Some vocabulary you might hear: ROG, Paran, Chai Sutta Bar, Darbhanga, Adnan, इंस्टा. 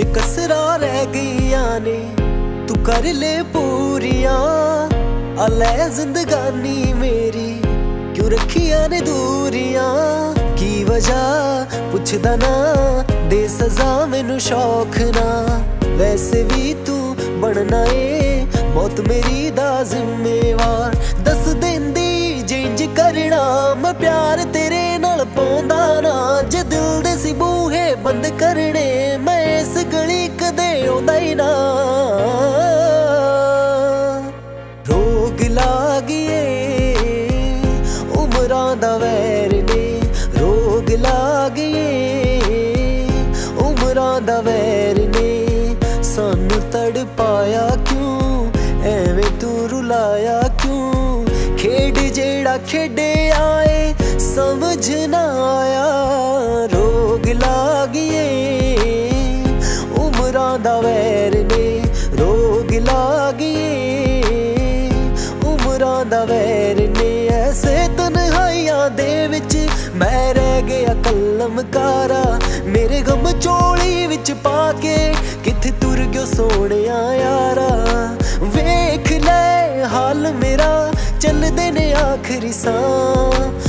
तुझे कसरा रह गई आने, तू कर ले पूरिया। अलै जिंदगानी मेरी क्यों रखिया ने दूरिया, की वजह पुछदा ना, दे सजा मैनू शौक ना। वैसे भी तू बनना है मौत मेरी दा जिम्मेवार, दस दिन दी जिंज करना मैं प्यार तेरे नाल पांदा ना। जे दिल दे सी बूहे बंद करने मैं इस गली कदे आंदा ही ना। रोग लाग गए उमरां दा वैर ने, रोग लाग गए उमरां दा वैर ने। सानू तड़पाया क्यों, एवें तू रुलाया क्यों। खेड जेड़ा खेडे आए समझ ना आया। रोग लाग गए उमरां दा वैर ने, रोग लाग गए उमरां दा वैर ने। ऐसे तन्हाइयां दे विच मैं रह गया कलमकारा, मेरे गम चोली विच पाके किथे तुर गयो सोनिया यारा। वेख ले हाल मेरा चलदे ने आखरी सां।